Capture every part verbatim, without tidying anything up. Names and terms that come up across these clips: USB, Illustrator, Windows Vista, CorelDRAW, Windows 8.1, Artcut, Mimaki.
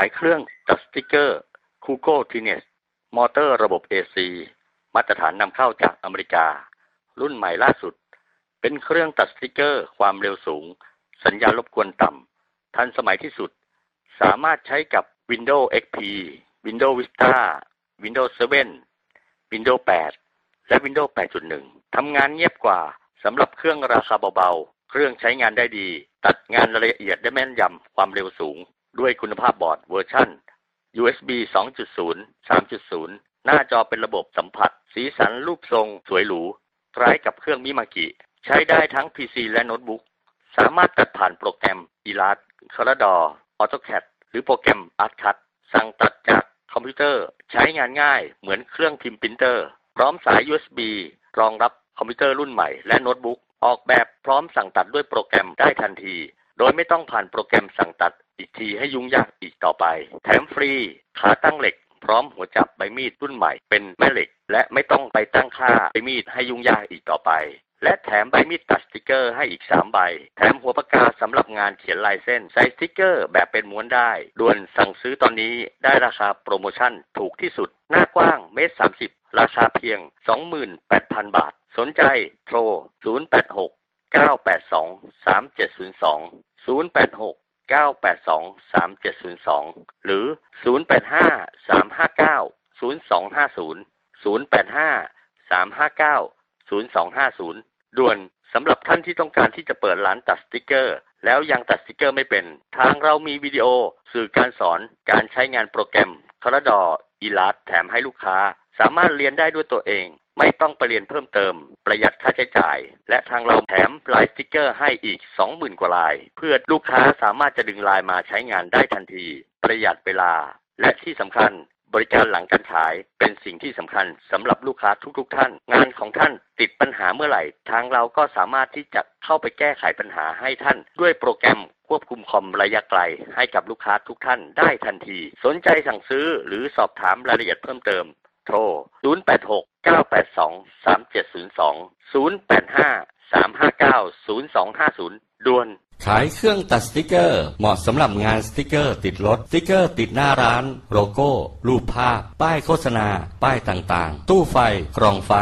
ายเครื่องจัดสติ๊กเกอร์คูโก้ทีเนสมอเตอร์ระบบ เอ ซี มาตรฐานนำเข้าจากอเมริการุ่นใหม่ล่าสุดเป็นเครื่องตัดสติ๊กเกอร์ความเร็วสูงสัญญาณรบกวนต่ำทันสมัยที่สุดสามารถใช้กับ Windows เอ็กซ์ พี Windows Vista Windows เซเว่น Windows แปด และ Windows แปดจุดหนึ่ง ทำงานเงียบกว่าสำหรับเครื่องราคาเบาๆเครื่องใช้งานได้ดีตัดงานละเอียดได้แม่นยำความเร็วสูงด้วยคุณภาพบอร์ดเวอร์ชั่น ยู เอส บี สองจุดศูนย์ สามจุดศูนย์ หน้าจอเป็นระบบสัมผัสสีสันรูปทรงสวยหรูคล้ายกับเครื่องมิมากิใช้ได้ทั้ง พี ซี และโน้ตบุ๊กสามารถตัดผ่านโปรแกรม Illustrator CorelDRAW Artcut หรือโปรแกรม Artcut สั่งตัดจากคอมพิวเตอร์ใช้งานง่ายเหมือนเครื่องพิมพ์ปรินเตอร์พร้อมสาย ยู เอส บี รองรับคอมพิวเตอร์รุ่นใหม่และโน้ตบุ๊กออกแบบพร้อมสั่งตัดด้วยโปรแกรมได้ทันทีโดยไม่ต้องผ่านโปรแกรมสั่งตัดอีกทีให้ยุ่งยากอีกต่อไปแถมฟรีขาตั้งเหล็กพร้อมหัวจับใบมีดรุ่นใหม่เป็นแม่เหล็กและไม่ต้องไปตั้งค่าใบมีดให้ยุ่งยากอีกต่อไปและแถมใบมีดตัดสติกเกอร์ให้อีกสามใบแถมหัวปากกาสำหรับงานเขียนลายเส้นใส่สติกเกอร์แบบเป็นม้วนได้ด่วนสั่งซื้อตอนนี้ได้ราคาโปรโมชั่นถูกที่สุดหน้ากว้างเมตรสามสิบราคาเพียง สองหมื่นแปดพัน บาทสนใจโทร ศูนย์ แปด หก เก้า แปด สอง สาม เจ็ด ศูนย์ สอง ศูนย์ แปด หก เก้า แปด สอง สาม เจ็ด ศูนย์ สอง หรือ ศูนย์ แปด ห้า สาม ห้า เก้า ศูนย์ สอง ห้า ศูนย์ ศูนย์ แปด ห้า สาม ห้า เก้า ศูนย์ สอง ห้า ศูนย์ ด่วนสำหรับท่านที่ต้องการที่จะเปิดร้านตัดสติ๊กเกอร์แล้วยังตัดสติ๊กเกอร์ไม่เป็นทางเรามีวิดีโอสื่อการสอนการใช้งานโปรแกรมCorelDRAW Illustratorแถมให้ลูกค้าสามารถเรียนได้ด้วยตัวเองไม่ต้องไปเรียนเพิ่มเติมประหยัดค่าใช้จ่ายและทางเราแถมลายสติ๊กเกอร์ให้อีก สองหมื่น กว่าลายเพื่อลูกค้าสามารถจะดึงลายมาใช้งานได้ทันทีประหยัดเวลาและที่สำคัญบริการหลังการขายเป็นสิ่งที่สำคัญสำหรับลูกค้าทุกๆท่านงานของท่านติดปัญหาเมื่อไหร่ทางเราก็สามารถที่จะเข้าไปแก้ไขปัญหาให้ท่านด้วยโปรแกรมควบคุมคอมระยะไกลให้กับลูกค้าทุกท่านได้ทันทีสนใจสั่งซื้อหรือสอบถามรายละเอียดเพิ่มเติมโทร ศูนย์ แปด หก เก้า แปด สอง สาม เจ็ด ศูนย์ สอง ศูนย์ แปด ห้า สาม ห้า เก้า ศูนย์ สอง ห้า ศูนย์ ด่วนขายเครื่องตัดสติ๊กเกอร์เหมาะสำหรับงานสติ๊กเกอร์ติดรถสติ๊กเกอร์ติดหน้าร้านโลโก้รูปภาพป้ายโฆษณาป้ายต่างๆตู้ไฟกล่องไฟ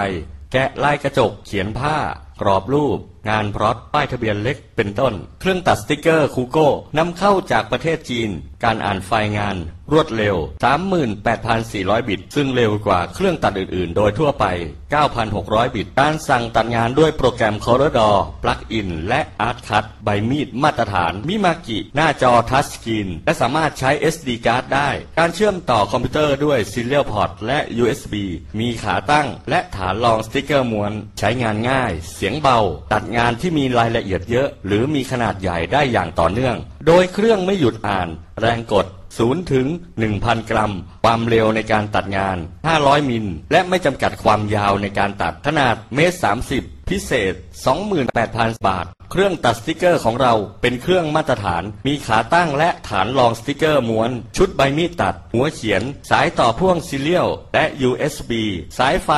แกะลายกระจกเขียนผ้ากรอบรูปงานพลอตป้ายทะเบียนเล็กเป็นต้นเครื่องตัดสติ๊กเกอร์คูโก้นำเข้าจากประเทศจีนการอ่านไฟล์งานรวดเร็ว สามหมื่นแปดพันสี่ร้อย บิตซึ่งเร็วกว่าเครื่องตัดอื่นๆโดยทั่วไป เก้าพันหกร้อย บิตการสั่งตัดงานด้วยโปรแกรม CorelDRAW ปลั๊กอินและ Artcut ใบมีดมาตรฐานมิมากิหน้าจอทัชสกรีนและสามารถใช้ เอส ดี Card ได้การเชื่อมต่อคอมพิวเตอร์ด้วย Serial Port และ ยู เอส บี มีขาตั้งและฐานรองสติ๊กเกอร์ม้วนใช้งานง่ายเสียงเบาตัดงานที่มีรายละเอียดเยอะหรือมีขนาดใหญ่ได้อย่างต่อเนื่องโดยเครื่องไม่หยุดอ่านแรงกดศูนย์ถึง หนึ่งพัน กรัมความเร็วในการตัดงานห้าร้อยมิลและไม่จำกัดความยาวในการตัดขนาดเมตรสามสิบพิเศษ สองหมื่นแปดพัน บาทเครื่องตัดสติ๊กเกอร์ของเราเป็นเครื่องมาตรฐานมีขาตั้งและฐานรองสติ๊กเกอร์ม้วนชุดใบมีดตัดหัวเขียนสายต่อพ่วงซีเรียลและ ยู เอส บี สายไฟ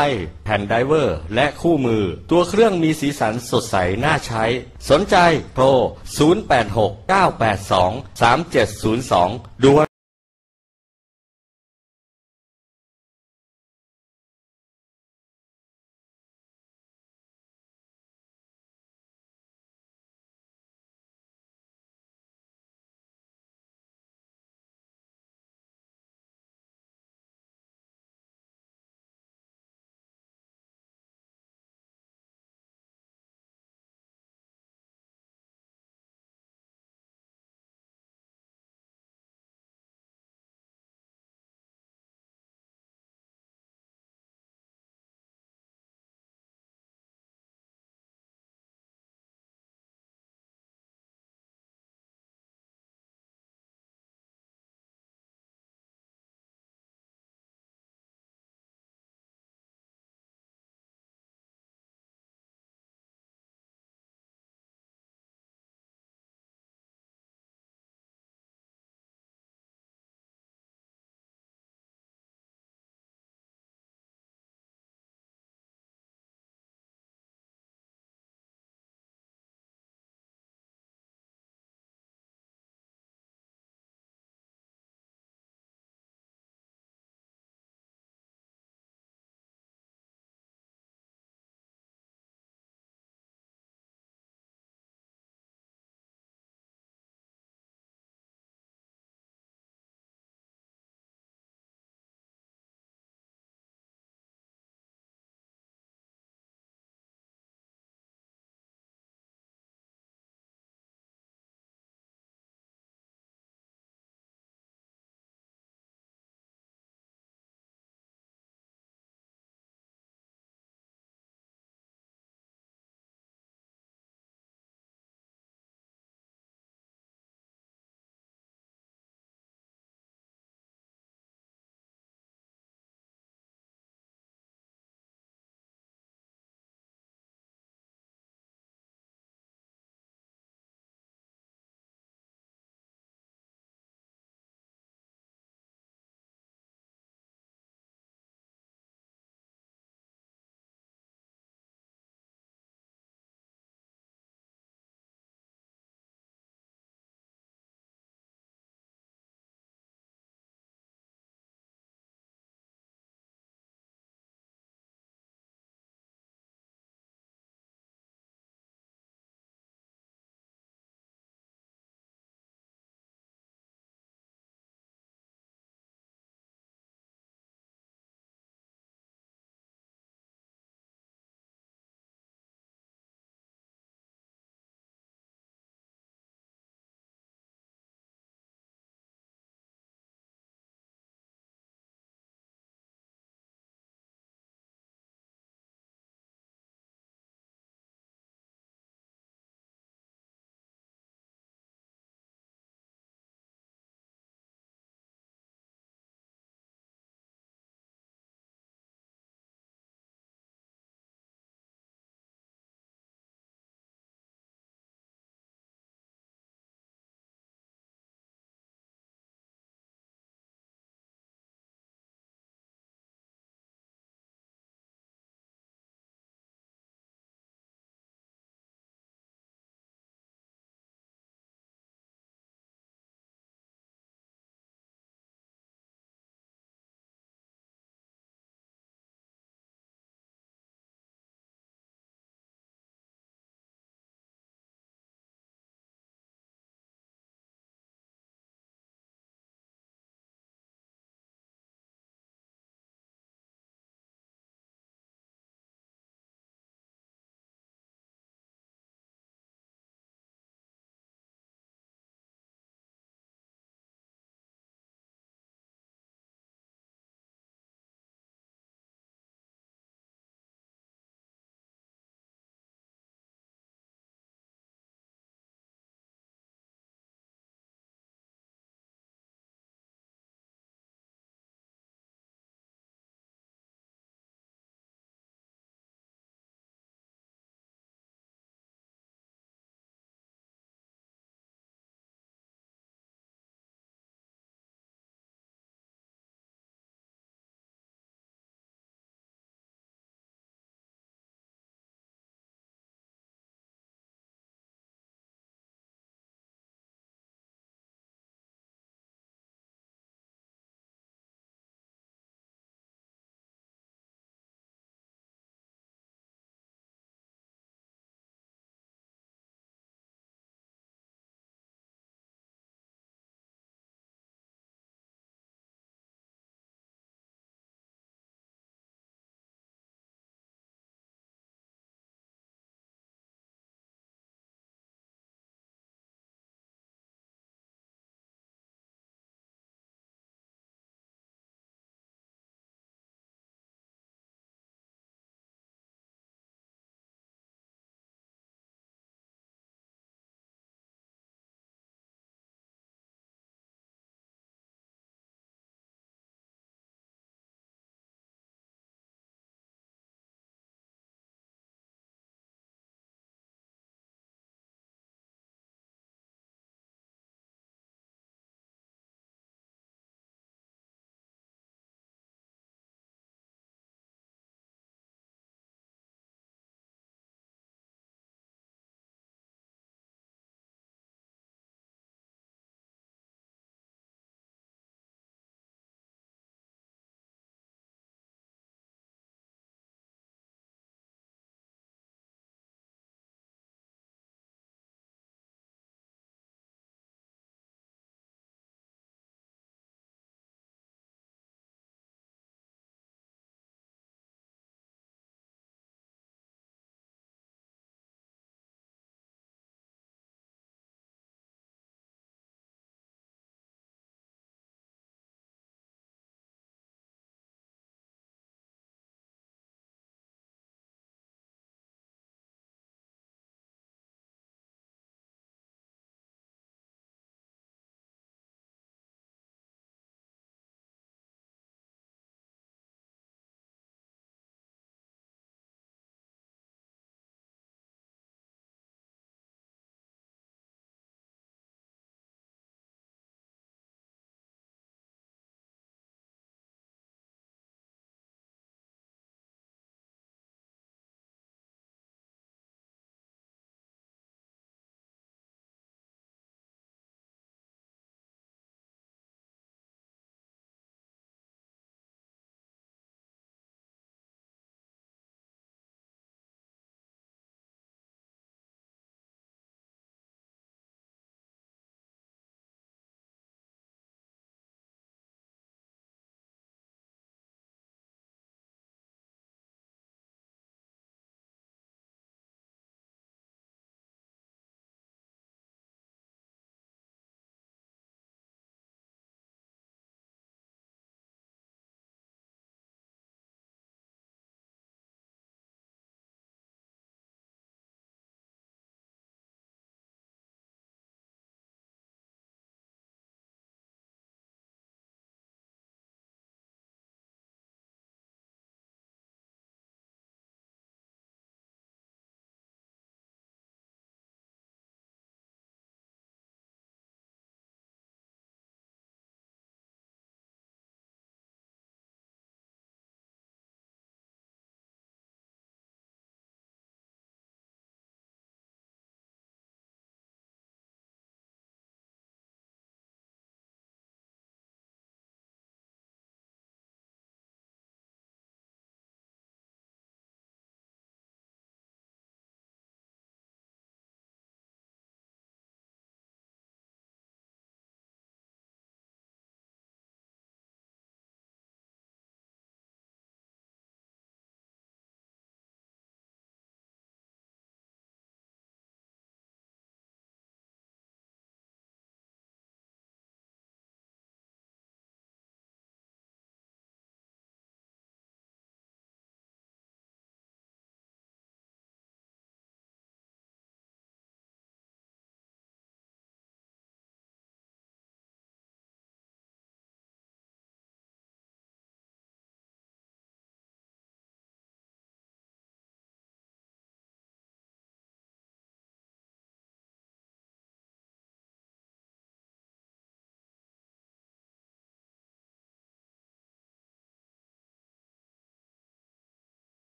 แผ่นไดเวอร์และคู่มือตัวเครื่องมีสีสันสดใสน่าใช้สนใจโทร ศูนย์ แปด หก เก้า แปด สอง สาม เจ็ด ศูนย์ สอง ด่วน